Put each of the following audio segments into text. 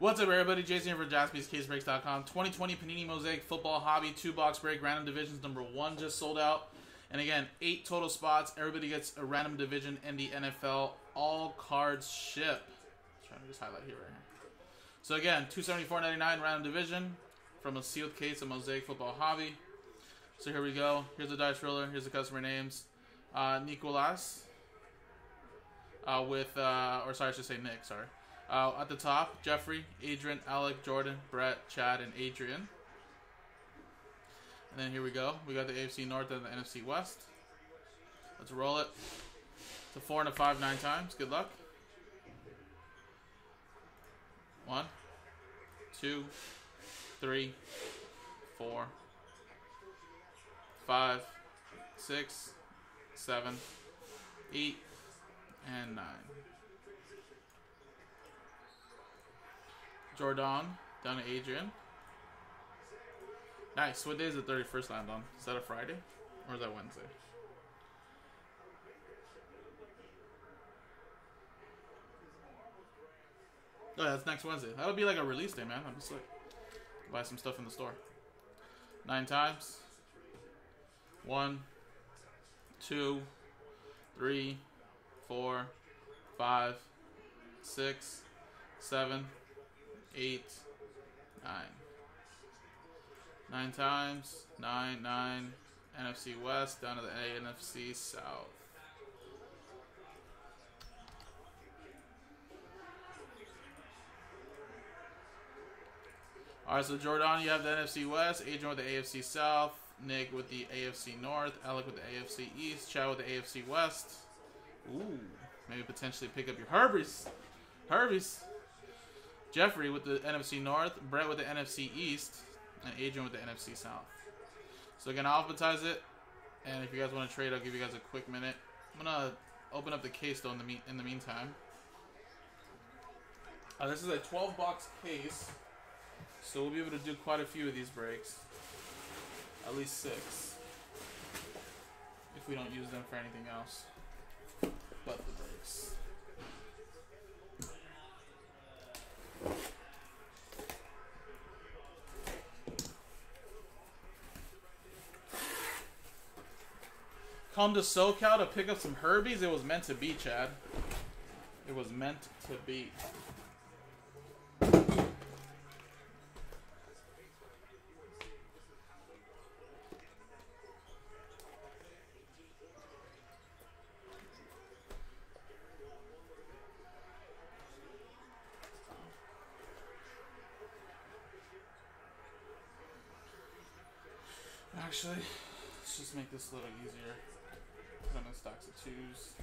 What's up, everybody? Jason here for JaspysCaseBreaks.com. 2020 Panini Mosaic Football Hobby 2-box break. Random divisions number 1 just sold out. And again, 8 total spots. Everybody gets a random division in the NFL. All cards ship. I'm trying to just highlight here right here. So again, $274.99 random division from a sealed case of Mosaic Football Hobby. So here we go. Here's the dice roller. Here's the customer names. Nicholas. Nick. At the top, Jeffrey, Adrian, Alec, Jordan, Brett, Chad, and Adrian. And then here we go. We got the AFC North and the NFC West. Let's roll it. It's a 4 and a 5 9 times. Good luck. 1, 2, 3, 4, 5, 6, 7, 8, and 9. Jordan, down to Adrian. Nice. What day is the 31st land on? Is that a Friday? Or is that Wednesday? Oh, yeah, that's next Wednesday. That'll be like a release day, man. I'm just like, buy some stuff in the store. 9 times. 1, 2, 3, 4, 5, 6, 7, 8, 9. 9 times. 9, 9. NFC West down to the NFC South. Alright, so Jordan, you have the NFC West. Adrian with the AFC South. Nick with the AFC North. Alec with the AFC East. Chad with the AFC West. Ooh. Maybe potentially pick up your Herbies. Jeffrey with the NFC North, Brett with the NFC East, and Adrian with the NFC South. So again, I'll alphabetize it, and if you guys want to trade, I'll give you guys a quick minute. I'm gonna open up the case though in the meantime. This is a 12-box case, so we'll be able to do quite a few of these breaks, at least 6, if we don't use them for anything else but the breaks. Come to SoCal to pick up some Herbies? It was meant to be, Chad. It was meant to be. Actually, let's just make this a little easier. I'm in stocks of 2s.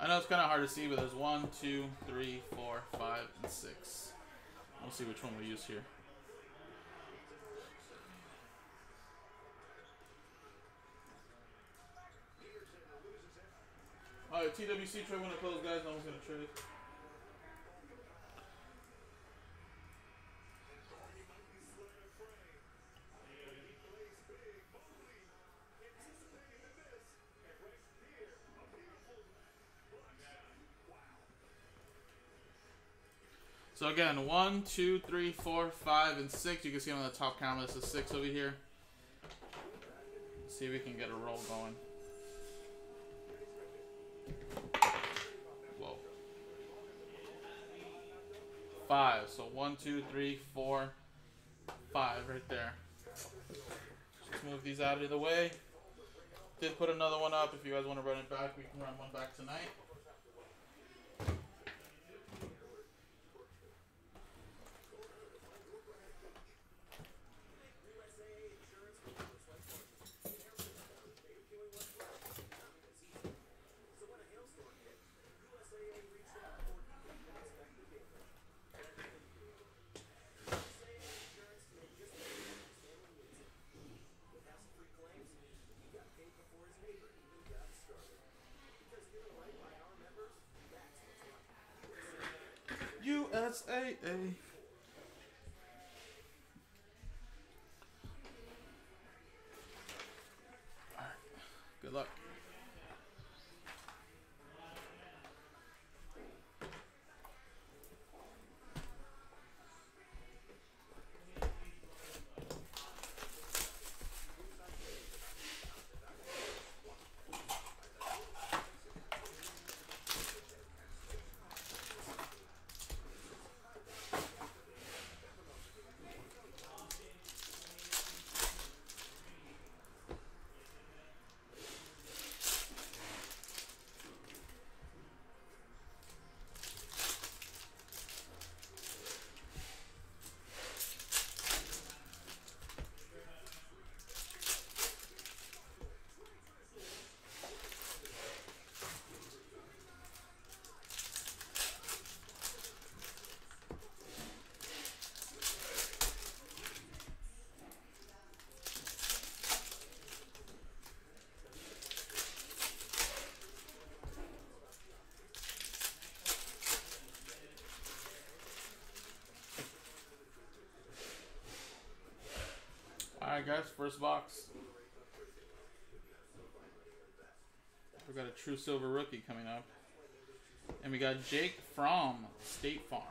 I know it's kind of hard to see, but there's 1, 2, 3, 4, 5, and 6. We'll see which one we use here. Alright, TWC trade when it closes, guys. No one's going to trade. So again, 1, 2, 3, 4, 5, and 6. You can see on the top camera, this is 6 over here. Let's see if we can get a roll going. Whoa. 5. So 1, 2, 3, 4, 5 right there. Just move these out of the way. Did put another one up. If you guys want to run it back, we can run one back tonight. That's AA. Good luck. All right, guys, first box. We've got a true silver rookie coming up. And we got Jake Fromm, State Farm.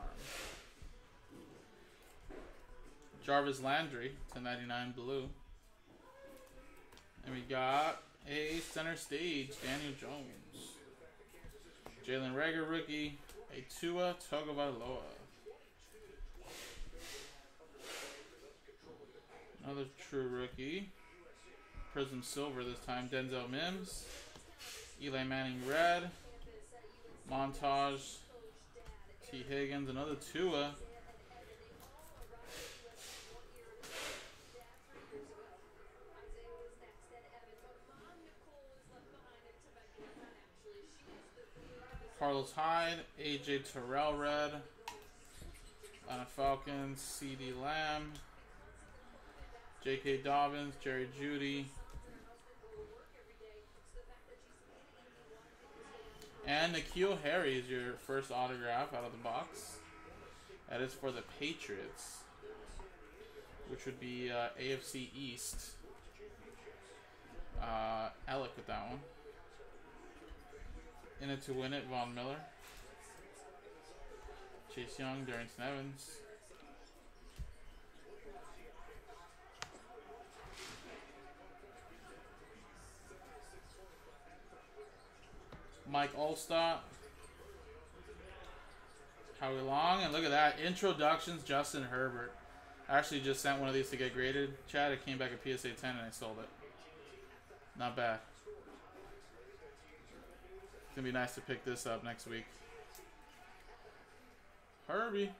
Jarvis Landry, /99 blue. And we got a center stage, Daniel Jones. Jalen Reagor rookie, a Tua Tagovailoa. Another true rookie. Prism silver this time. Denzel Mims. Eli Manning red. Montage. T. Higgins. Another Tua. Carlos Hyde. A. J. Terrell red. Atlanta Falcons. C. D. Lamb. J.K. Dobbins, Jerry Jeudy, and N'Keal Harry is your first autograph out of the box. That is for the Patriots, which would be AFC East. Alec with that one. In it to win it, Von Miller, Chase Young, Darius Evans. Mike Allstott, Howie Long, and look at that, introductions, Justin Herbert. I actually just sent one of these to get graded, Chad. It came back at PSA 10 and I sold it. Not bad. It's going to be nice to pick this up next week. Herbie.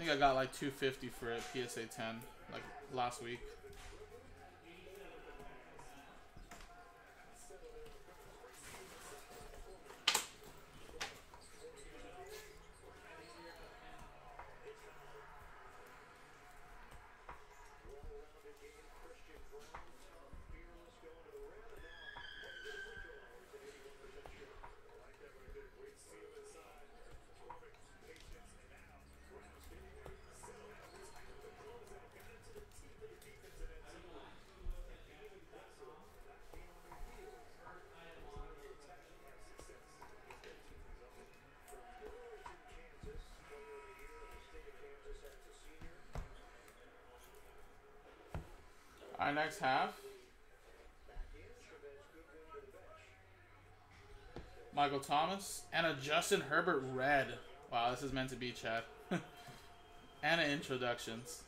I think I got like 250 for it, PSA 10, like last week. Our next half, Michael Thomas, and a Justin Herbert red. Wow, this is meant to be, Chad. And an introductions.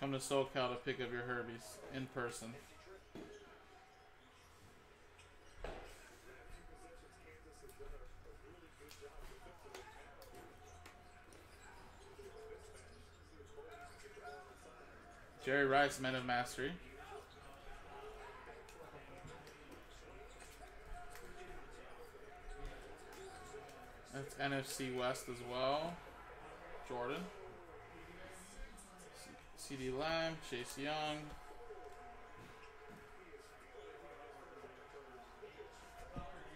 Come to SoCal to pick up your Herbies in person. Jerry Rice, Men of Mastery. That's NFC West as well. Jordan. C. D. Lamb, Chase Young.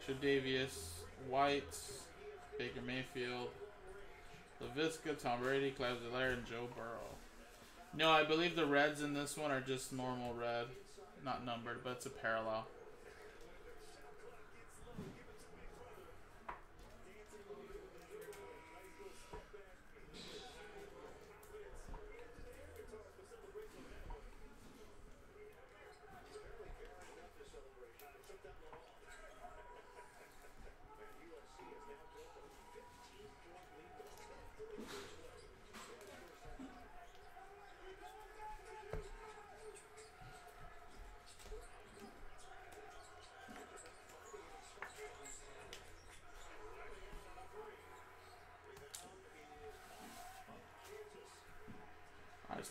Shedavious White, Baker Mayfield, LaVisca, Tom Brady, Clyde Rose-Hilaire, and Joe Burrow. No, I believe the reds in this one are just normal red. Not numbered, but it's a parallel.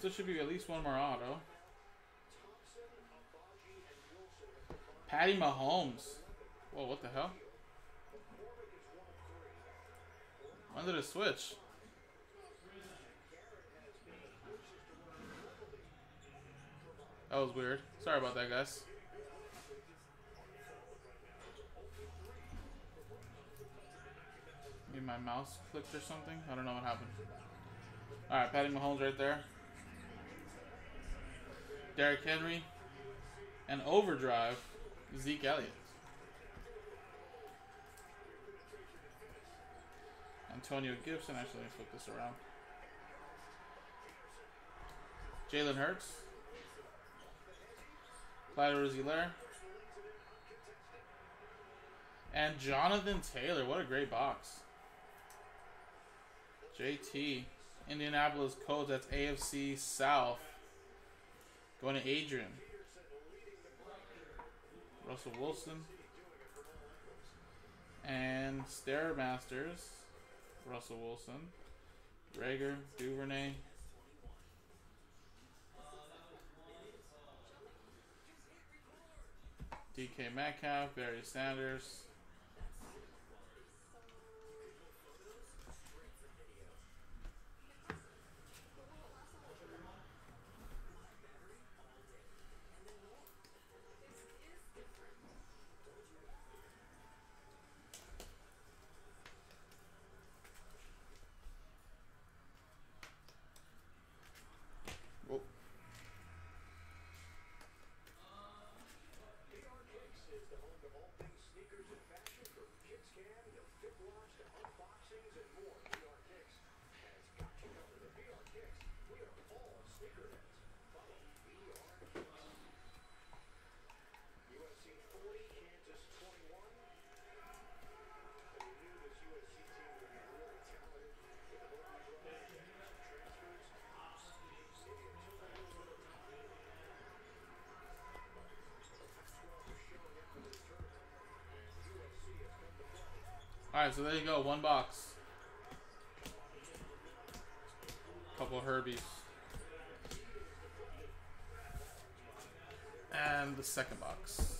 There should be at least one more auto. Patty Mahomes. Whoa, what the hell? When did it switch? That was weird. Sorry about that, guys. Maybe my mouse clicked or something. I don't know what happened. Alright, Patty Mahomes right there. Derrick Henry, and overdrive, Zeke Elliott. Antonio Gibson, actually let me flip this around. Jalen Hurts. Clyde Rose-Hilaire. And Jonathan Taylor, what a great box. JT, Indianapolis Colts, that's AFC South. Going to Adrian. Russell Wilson. And Stairmasters. Russell Wilson. Rager. Duvernay. DK Metcalf. Barry Sanders. Alright, so there you go, one box. Couple Herbies. And the second box.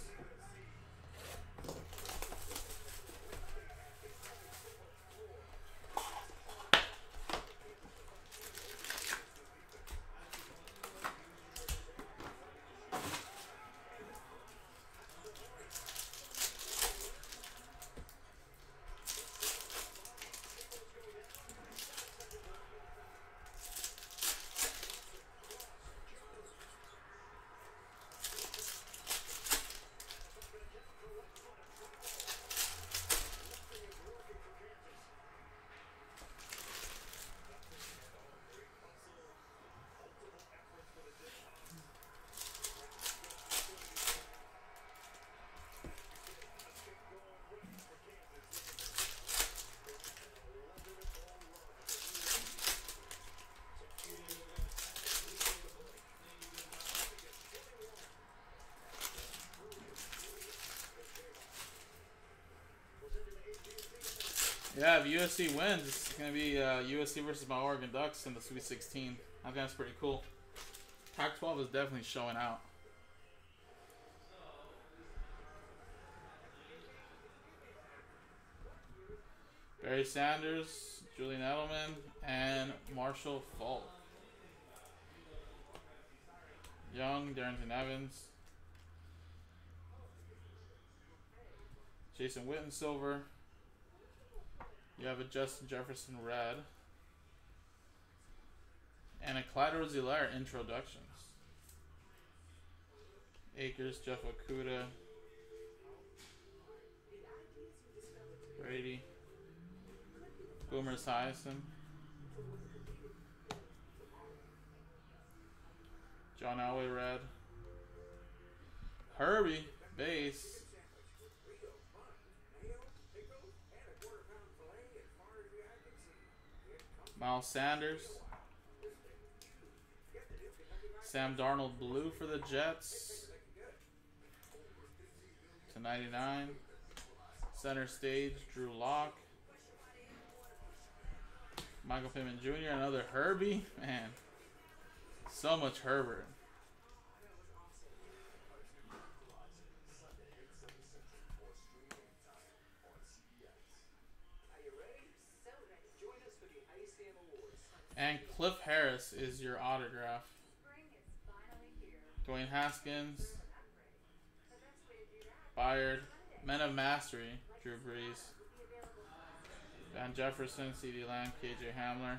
Yeah, if USC wins, it's going to be USC versus my Oregon Ducks in the Sweet 16. I think that's pretty cool. Pac-12 is definitely showing out. Barry Sanders, Julian Edelman, and Marshall Faulk. Young, Darrington Evans, Jason Witten silver. You have a Justin Jefferson red. And a Clyde Rose-Hilaire introductions. Akers, Jeff Okuda, Brady, Boomer Esiason, John Elway red, Herbie base, Miles Sanders, Sam Darnold blue for the Jets /99. Center stage, Drew Lock, Michael Pittman Jr., another Herbie. Man, so much Herbert. And Cliff Harris is your autograph. Dwayne Haskins, Byard, Men of Mastery, Drew Brees, Van Jefferson, C. D. Lamb, K. J. Hamler,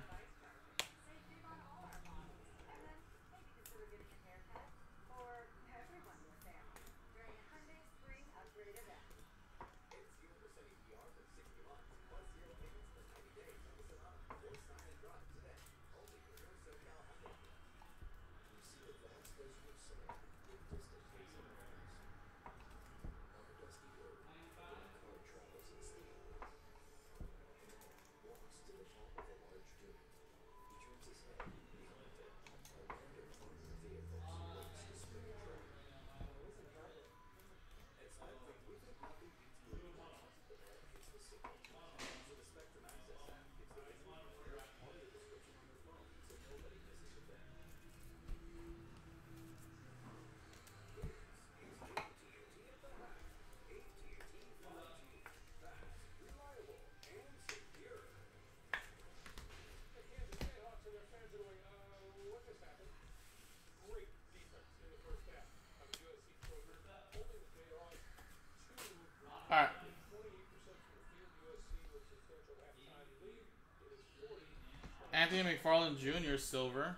Anthony McFarland Jr. silver.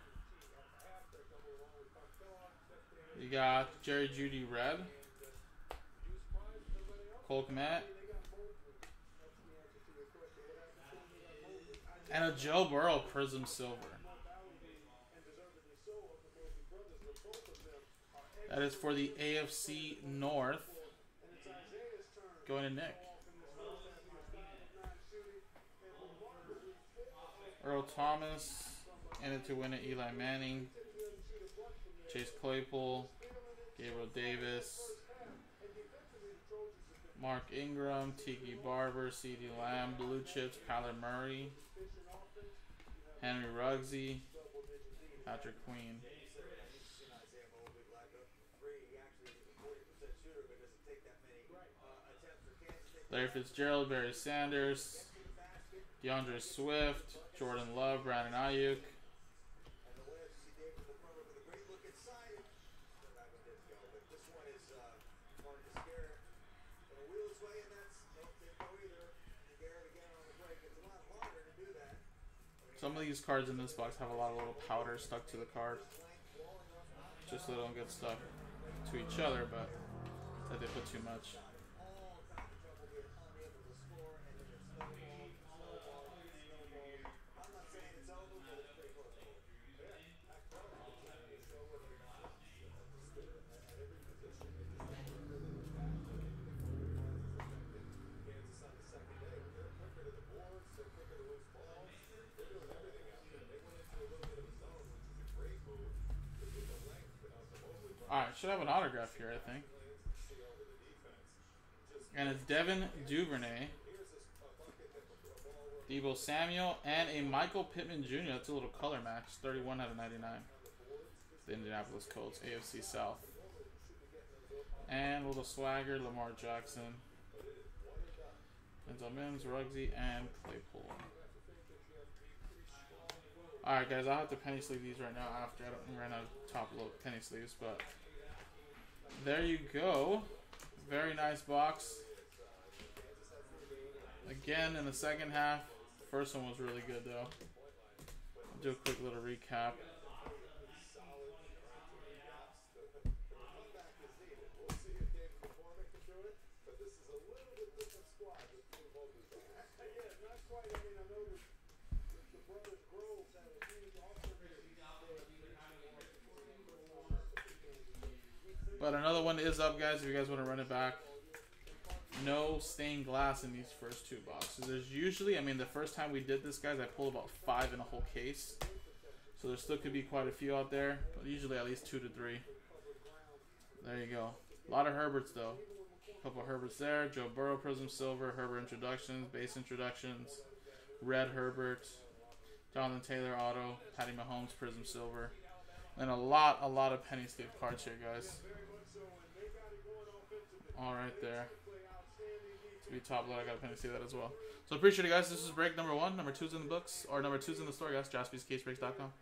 You got Jerry Jeudy red. Cole Kmet. And a Joe Burrow prism silver. That is for the AFC North. Going to Nick. Earl Thomas, and it to win it, Eli Manning, Chase Claypool, Gabriel Davis, Mark Ingram, Tiki Barber, C.D. Lamb, Blue Chips, Kyler Murray, Henry Ruggsy, Patrick Queen. Larry Fitzgerald, Barry Sanders, DeAndre Swift, Jordan Love, Brandon Ayuk, some of these cards in this box have a lot of little powder stuck to the card, just so they don't get stuck to each other, but that they put too much. Alright, should have an autograph here, I think. And it's Devin Duvernay, Deebo Samuel, and a Michael Pittman Jr. That's a little color match. 31/99. The Indianapolis Colts, AFC South. And a little swagger, Lamar Jackson. Denzel Mims, Ruggsy, and Claypool. Alright guys, I'll have to penny sleeve these right now after I don't run out of top load penny sleeves, but there you go. Very nice box. Again, in the second half, first one was really good though. I'll do a quick little recap. But another one is up, guys, if you guys want to run it back. No stained glass in these first two boxes. There's usually, I mean, the first time we did this, guys, I pulled about 5 in a whole case. So there still could be quite a few out there, but usually at least 2 to 3. There you go. A lot of Herberts, though. A couple of Herberts there. Joe Burrow, Prism Silver, Herbert Introductions, Base Introductions, Red Herbert, Jonathan Taylor Auto, Patty Mahomes, Prism Silver. And a lot of penny sleeve cards here, guys. All right, there. To be top load, I got a penny sleeve that as well. So appreciate it, guys. This is break number 1. Number 2's in the books, or number 2's in the store, guys. JaspysCaseBreaks.com.